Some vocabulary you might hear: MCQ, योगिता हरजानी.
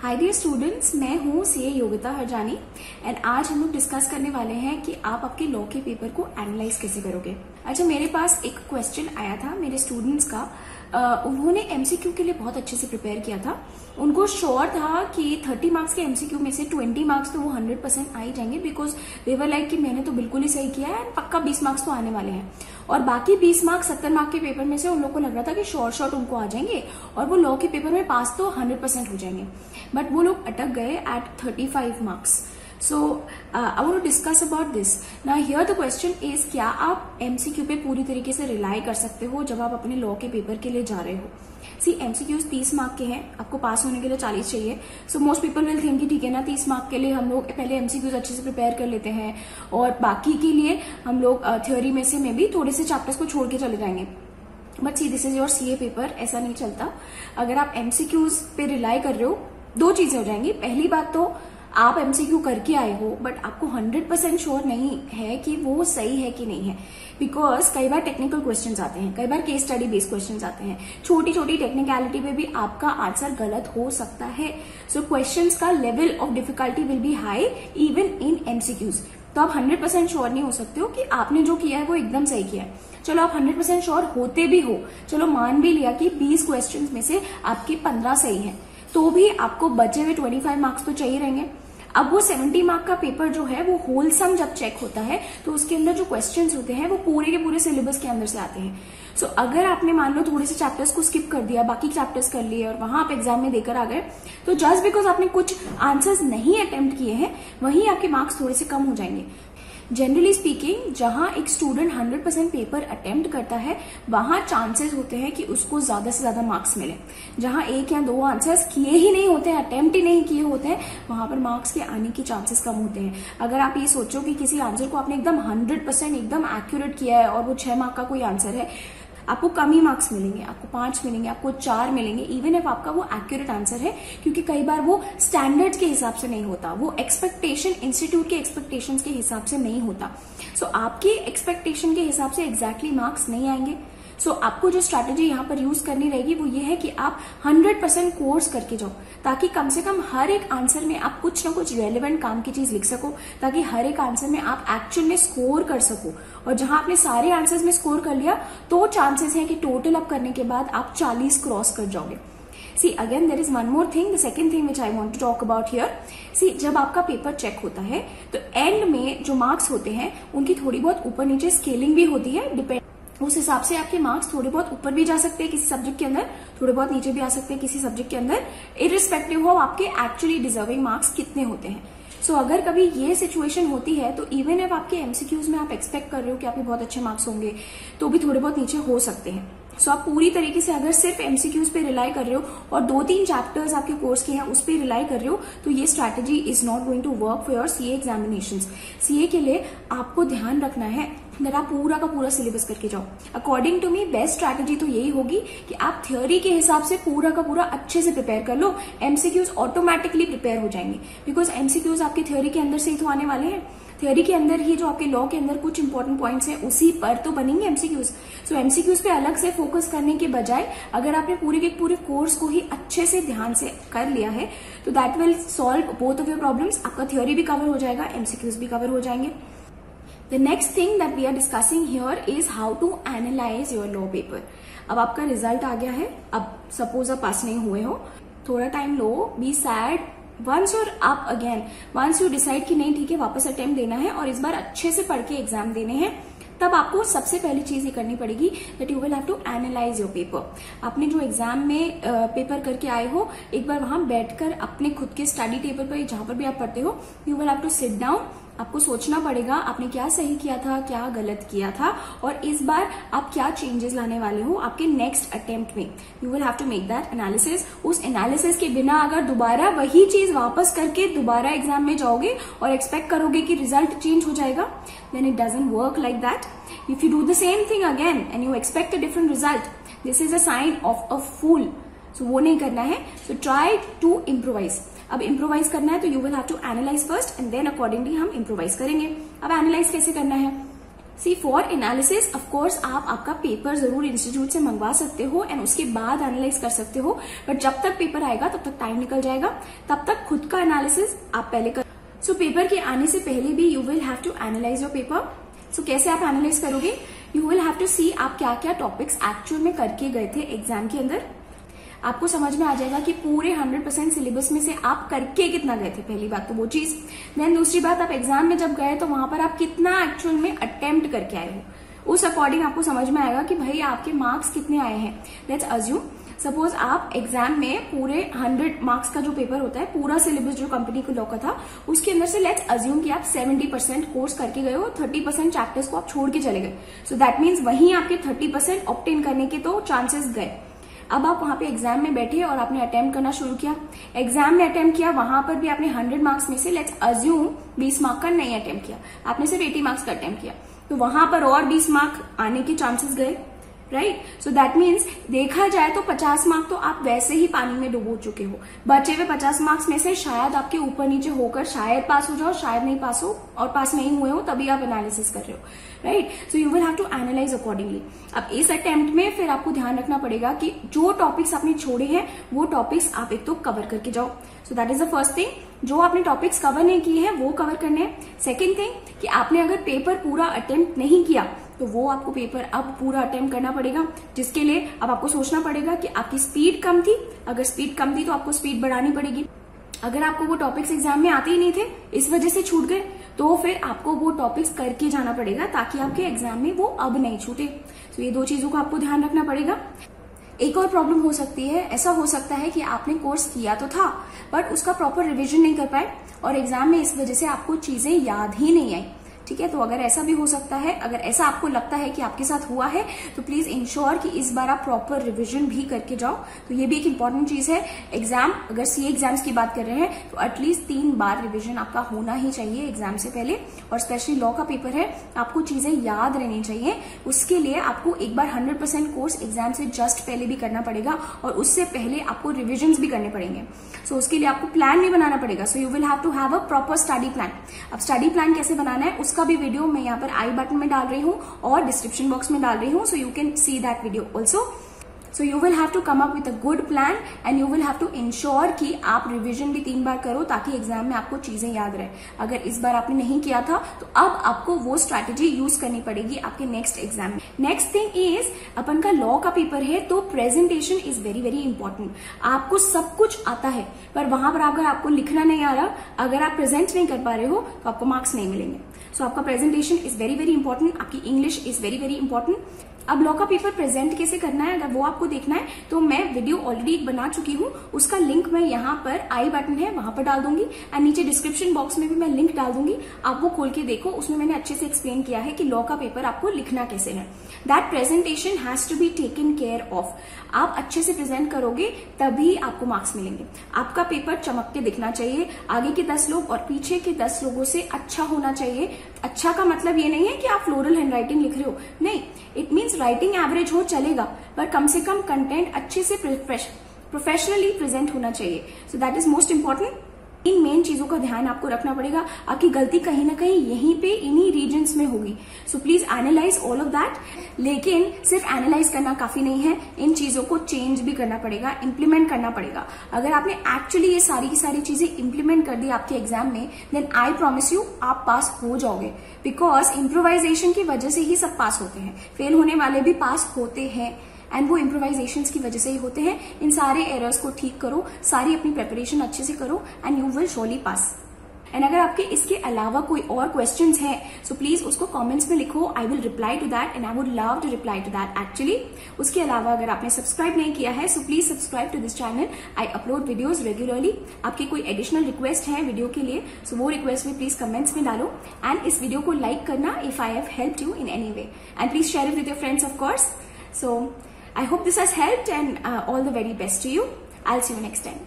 Hi dear students, मैं हूँ CA योगिता हरजानी and आज हम लोग डिस्कस करने वाले हैं कि आप आपके लॉ के पेपर को एनालाइज कैसे करोगे। अच्छा, मेरे पास एक क्वेश्चन आया था मेरे स्टूडेंट्स का। उन्होंने एमसीक्यू के लिए बहुत अच्छे से प्रिपेयर किया था। उनको श्योर था कि 30 मार्क्स के एमसीक्यू में से 20 मार्क्स तो वो 100% आ ही जाएंगे, बिकॉज दे वर लाइक कि मैंने तो बिल्कुल ही सही किया है एंड पक्का 20 मार्क्स तो आने वाले हैं। और बाकी 20 मार्क्स 70 मार्क्स के पेपर में से उन लोग को लग रहा था कि शॉर्ट शॉर्ट उनको आ जाएंगे और वो लॉ के पेपर में पास तो 100% हो जाएंगे, बट वो लोग अटक गए at 35 marks. So, I want to discuss about this. Now here the question is, क्या आप MCQ पे पूरी तरीके से रिलाई कर सकते हो जब आप अपने लॉ के पेपर के लिए जा रहे हो। See, MCQs 30 मार्क के हैं, आपको पास होने के लिए 40 चाहिए। So most people will think कि ठीक है ना, 30 मार्क के लिए हम लोग पहले MCQs अच्छे से प्रिपेयर कर लेते हैं और बाकी के लिए हम लोग थ्योरी में से मे भी थोड़े से चैप्टर्स को छोड़ के चले जाएंगे। But see, this is your CA paper, ऐसा नहीं चलता। अगर आप MCQs पे रिलाई कर रहे हो, दो चीजें हो जाएंगी। पहली बात तो आप एमसीक्यू करके आए हो बट आपको 100% श्योर नहीं है कि वो सही है कि नहीं है, बिकॉज कई बार टेक्निकल क्वेश्चंस आते हैं, कई बार केस स्टडी बेस्ड क्वेश्चंस आते हैं, छोटी छोटी टेक्निकलिटी पे भी आपका आंसर गलत हो सकता है। सो क्वेश्चंस का level of difficulty will be high even in MCQs. तो आप 100% श्योर नहीं हो सकते हो कि आपने जो किया है वो एकदम सही किया है। चलो आप 100% श्योर होते भी हो, चलो मान भी लिया कि 20 क्वेश्चंस में से आपके 15 सही है, तो भी आपको बचे हुए 25 मार्क्स तो चाहिए रहेंगे। अब वो 70 मार्क का पेपर जो है वो होलसम जब चेक होता है तो उसके अंदर जो क्वेश्चंस होते हैं वो पूरे के पूरे सिलेबस के अंदर से आते हैं। सो अगर आपने मान लो थोड़े से चैप्टर्स को स्किप कर दिया, बाकी चैप्टर्स कर लिए और वहां आप एग्जाम में देकर आ गए, तो जस्ट बिकॉज आपने कुछ आंसर्स नहीं अटेम्प्ट किए हैं वहीं आपके मार्क्स थोड़े से कम हो जाएंगे। जनरली स्पीकिंग, जहां एक स्टूडेंट 100% पेपर अटेम्प्ट करता है वहां चांसेस होते हैं कि उसको ज्यादा से ज्यादा मार्क्स मिले। जहां एक या दो आंसर्स किए ही नहीं होते हैं, अटेम्प्ट ही नहीं किए होते हैं, वहां पर मार्क्स के आने के चांसेस कम होते हैं। अगर आप ये सोचो कि किसी आंसर को आपने एकदम 100% एकदम एक्यूरेट किया है और वो 6 मार्क का कोई आंसर है, आपको कम ही मार्क्स मिलेंगे, आपको 5 मिलेंगे, आपको 4 मिलेंगे, इवन इफ आपका वो एक्यूरेट आंसर है, क्योंकि कई बार वो स्टैंडर्ड्स के हिसाब से नहीं होता, वो एक्सपेक्टेशन इंस्टीट्यूट के एक्सपेक्टेशंस के हिसाब से नहीं होता। सो आपके एक्सपेक्टेशन के हिसाब से एग्जैक्टली मार्क्स नहीं आएंगे। सो आपको जो स्ट्रैटेजी यहाँ पर यूज करनी रहेगी वो ये है कि आप 100% कोर्स करके जाओ, ताकि कम से कम हर एक आंसर में आप कुछ ना कुछ रेलेवेंट काम की चीज लिख सको, ताकि हर एक आंसर में आप एक्चुअल में स्कोर कर सको। और जहां आपने सारे आंसर्स में स्कोर कर लिया तो चांसेस हैं कि टोटल अप करने के बाद आप 40 क्रॉस कर जाओगे। See again, there is one more thing, the second thing which I want to talk about here. See, जब आपका पेपर चेक होता है तो एंड में जो मार्क्स होते हैं उनकी थोड़ी बहुत ऊपर नीचे स्केलिंग भी होती है। डिपेंड, उस हिसाब से आपके मार्क्स थोड़े बहुत ऊपर भी जा सकते हैं किसी सब्जेक्ट के अंदर, थोड़े बहुत नीचे भी आ सकते हैं किसी सब्जेक्ट के अंदर, इरिस्पेक्टिव ऑफ आपके एक्चुअली डिजर्विंग मार्क्स कितने होते हैं। सो अगर कभी ये सिचुएशन होती है तो इवन इफ आपके एमसीक्यूज में आप एक्सपेक्ट कर रहे हो कि आपके बहुत अच्छे मार्क्स होंगे तो भी थोड़े बहुत नीचे हो सकते हैं। सो आप पूरी तरीके से अगर सिर्फ एमसीक्यूज पे रिलाई कर रहे हो और 2-3 चैप्टर्स आपके कोर्स के हैं उस पर रिलाई कर रहे हो तो ये strategy is not going to work for your CA examinations. CA के लिए आपको ध्यान रखना है मेरा पूरा का पूरा सिलेबस करके जाओ। According to me, best strategy तो यही होगी कि आप थ्योरी के हिसाब से पूरा का पूरा अच्छे से प्रिपेयर कर लो, एमसीक्यूज ऑटोमेटिकली प्रिपेयर हो जाएंगे, बिकॉज एमसीक्यूज आपके थ्योरी के अंदर से ही तो आने वाले हैं। थ्योरी के अंदर ही जो आपके लॉ के अंदर कुछ इंपॉर्टेंट पॉइंट्स हैं उसी पर तो बनेंगे एमसीक्यूज। सो एमसीक्यूज पे अलग से फोकस करने के बजाय अगर आपने पूरे के पूरे कोर्स को ही अच्छे से ध्यान से कर लिया है तो that will solve both of your problems. आपका थ्योरी भी कवर हो जाएगा, एमसीक्यूज भी कवर हो जाएंगे। The next thing that we are discussing here is how to analyze your law paper. अब आपका रिजल्ट आ गया है, अब सपोज आप पास नहीं हुए हो, थोड़ा टाइम लो, be sad, once you're up again, once you decide कि नहीं ठीक है वापस अटेम्प्ट देना है और इस बार अच्छे से पढ़ के एग्जाम देने हैं, तब आपको सबसे पहली चीज ये करनी पड़ेगी that you will have to analyse your paper. आपने जो एग्जाम में पेपर करके आए हो, एक बार वहां बैठकर अपने खुद के स्टडी टेबल पर जहां पर भी आप पढ़ते हो, you will have to sit down. आपको सोचना पड़ेगा आपने क्या सही किया था, क्या गलत किया था और इस बार आप क्या चेंजेस लाने वाले हो आपके नेक्स्ट अटेम्प्ट में। You will have to make that analysis. उस एनालिसिस के बिना अगर दोबारा वही चीज वापस करके दोबारा एग्जाम में जाओगे और एक्सपेक्ट करोगे कि रिजल्ट चेंज हो जाएगा, then it doesn't work like that. If you do the same thing again and you expect a different result, this is a sign of a fool. So वो नहीं करना है। So try to improvise. अब improvise करना है तो you will have to analyse first and then accordingly हम improvise करेंगे। अब एनालाइज कैसे करना है, see for analysis, of course आप आपका पेपर जरूर इंस्टीट्यूट से मंगवा सकते हो एंड उसके बाद एनालाइज कर सकते हो, बट जब तक पेपर आएगा तब तक टाइम निकल जाएगा, तब तक खुद का एनालिसिस आप पहले कर। सो पेपर के आने से पहले भी you will have to analyse your paper. So कैसे आप एनालाइज करोगे, you will have to see आप क्या क्या टॉपिक्स एक्चुअल में करके गए थे एग्जाम के अंदर। आपको समझ में आ जाएगा कि पूरे 100% सिलेबस में से आप करके कितना गए थे, पहली बात तो वो चीज। देन दूसरी बात, आप एग्जाम में जब गए तो वहां पर आप कितना एक्चुअल में अटेम्प्ट करके आए हो, उस अकॉर्डिंग आपको समझ में आएगा कि भाई आपके मार्क्स कितने आए हैं। लेट्स अज्यूम सपोज आप एग्जाम में पूरे 100 मार्क्स का जो पेपर होता है, पूरा सिलेबस जो कंपनी को लॉ का था उसके अंदर से लेट्स अज्यूम कि आप 70% कोर्स करके गए हो, 30% चैप्टर्स को आप छोड़ के चले गए। सो दैट मीन्स वहीं आपके 30% ऑब्टेन करने के तो चांसेस गए। अब आप वहां पे एग्जाम में बैठे और आपने अटेम्प्ट करना शुरू किया, एग्जाम में अटेम्प्ट किया, वहां पर भी आपने 100 मार्क्स में से लेट्स अज्यूम 20 मार्क्स का नहीं अटेम्प्ट किया, आपने सिर्फ 80 मार्क्स का अटेम्प्ट किया, तो वहां पर और 20 मार्क्स आने के चांसेस गए, राइट। सो दैट मीन्स देखा जाए तो 50 मार्क्स तो आप वैसे ही पानी में डुबो चुके हो। बचे हुए 50 मार्क्स में से शायद आपके ऊपर नीचे होकर शायद पास हो जाओ, शायद नहीं पास हो, और पास नहीं हुए हो तभी आप एनालिसिस कर रहे हो, right. So you will have to analyse accordingly. अब इस अटेम्प्ट में फिर आपको ध्यान रखना पड़ेगा कि जो टॉपिक्स आपने छोड़े हैं वो टॉपिक्स आप एक तो कवर करके जाओ। So that is the first thing, जो आपने टॉपिक्स कवर नहीं किए हैं वो कवर करने हैं। सेकेंड थिंग कि आपने अगर पेपर पूरा अटेम्प्ट नहीं किया तो वो आपको पेपर अब पूरा अटेम्प्ट करना पड़ेगा, जिसके लिए अब आपको सोचना पड़ेगा कि आपकी स्पीड कम थी, अगर स्पीड कम थी तो आपको स्पीड बढ़ानी पड़ेगी। अगर आपको वो टॉपिक्स एग्जाम में आते ही नहीं थे इस वजह से छूट गए तो फिर आपको वो टॉपिक्स करके जाना पड़ेगा ताकि आपके एग्जाम में वो अब नहीं छूटे। तो ये दो चीजों का आपको ध्यान रखना पड़ेगा। एक और प्रॉब्लम हो सकती है, ऐसा हो सकता है कि आपने कोर्स किया तो था बट उसका प्रॉपर रिविजन नहीं कर पाए और एग्जाम में इस वजह से आपको चीजें याद ही नहीं आई, ठीक है। तो अगर ऐसा भी हो सकता है, अगर ऐसा आपको लगता है कि आपके साथ हुआ है तो प्लीज इंश्योर कि इस बार आप प्रॉपर रिवीजन भी करके जाओ। तो ये भी एक इंपॉर्टेंट चीज है, एग्जाम अगर सीए एग्जाम्स की बात कर रहे हैं तो एटलीस्ट 3 बार रिवीजन आपका होना ही चाहिए एग्जाम से पहले, और स्पेशली लॉ का पेपर है, आपको चीजें याद रहनी चाहिए। उसके लिए आपको एक बार 100% कोर्स एग्जाम से जस्ट पहले भी करना पड़ेगा और उससे पहले आपको रिविजन भी करने पड़ेंगे। सो उसके लिए आपको प्लान भी बनाना पड़ेगा। So you will have to have a proper study plan. अब स्टडी प्लान कैसे बनाना है उसका भी वीडियो मैं यहाँ पर आई बटन में डाल रही हूँ और डिस्क्रिप्शन बॉक्स में डाल रही हूँ, so you can see that video also. So you will have to come up with a good plan and you will have to ensure कि आप रिवीजन भी 3 बार करो ताकि एग्जाम में आपको चीजें याद रहे। अगर इस बार आपने नहीं किया था तो अब आपको वो स्ट्रैटेजी यूज करनी पड़ेगी आपके नेक्स्ट एग्जाम में। नेक्स्ट थिंग इज अपन का लॉ का पेपर है तो presentation is very very important. आपको सब कुछ आता है पर वहां पर अगर आपको लिखना नहीं आ रहा, अगर आप प्रेजेंट नहीं कर पा रहे हो तो आपको मार्क्स नहीं मिलेंगे। सो आपका presentation is very very important, आपकी English is very very important. अब लॉ का पेपर प्रेजेंट कैसे करना है अगर वो आपको देखना है तो मैं वीडियो ऑलरेडी बना चुकी हूँ, उसका लिंक मैं यहाँ पर आई बटन है वहां पर डाल दूंगी एंड नीचे डिस्क्रिप्शन बॉक्स में भी मैं लिंक डाल दूंगी, आप वो खोल के देखो। उसमें मैंने अच्छे से एक्सप्लेन किया है कि लॉ का पेपर आपको लिखना कैसे है। That presentation has to be taken care of. आप अच्छे से प्रेजेंट करोगे तभी आपको मार्क्स मिलेंगे। आपका पेपर चमक के दिखना चाहिए, आगे के 10 लोग और पीछे के 10 लोगों से अच्छा होना चाहिए। अच्छा का मतलब ये नहीं है कि आप फ्लोरल हैंडराइटिंग लिख रहे हो, नहीं, इट मीन्स राइटिंग एवरेज हो चलेगा पर कम से कम कंटेंट अच्छे से प्रोफेशनली प्रेजेंट होना चाहिए। So that is most important. इन मेन चीजों का ध्यान आपको रखना पड़ेगा। आपकी गलती कहीं ना कहीं यहीं पे इन्हीं रीजन्स में होगी। So please analyse all of that, लेकिन सिर्फ एनालाइज करना काफी नहीं है, इन चीजों को चेंज भी करना पड़ेगा, इम्प्लीमेंट करना पड़ेगा। अगर आपने एक्चुअली ये सारी की सारी चीजें इम्प्लीमेंट कर दी आपके एग्जाम में देन आई प्रॉमिस यू आप पास हो जाओगे, बिकॉज इम्प्रोवाइजेशन की वजह से ही सब पास होते हैं, फेल होने वाले भी पास होते हैं एंड वो इम्प्रोवाइजेशंस की वजह से ही होते हैं। इन सारे एरर्स को ठीक करो, सारी अपनी प्रेपरेशन अच्छे से करो and you will surely pass. And अगर आपके इसके अलावा कोई और क्वेश्चंस हैं सो प्लीज उसको कमेंट्स में लिखो, I will reply to that and I would love to reply to that actually. उसके अलावा अगर आपने सब्सक्राइब नहीं किया है so please subscribe to this channel, I upload videos regularly. आपके कोई एडिशनल रिक्वेस्ट है वीडियो के लिए सो वो रिक्वेस्ट भी प्लीज कमेंट्स में डालो एंड इस वीडियो को लाइक करना if I have helped you in any way and please share it with your friends of course. So I hope this has helped and all the very best to you. I'll see you next time.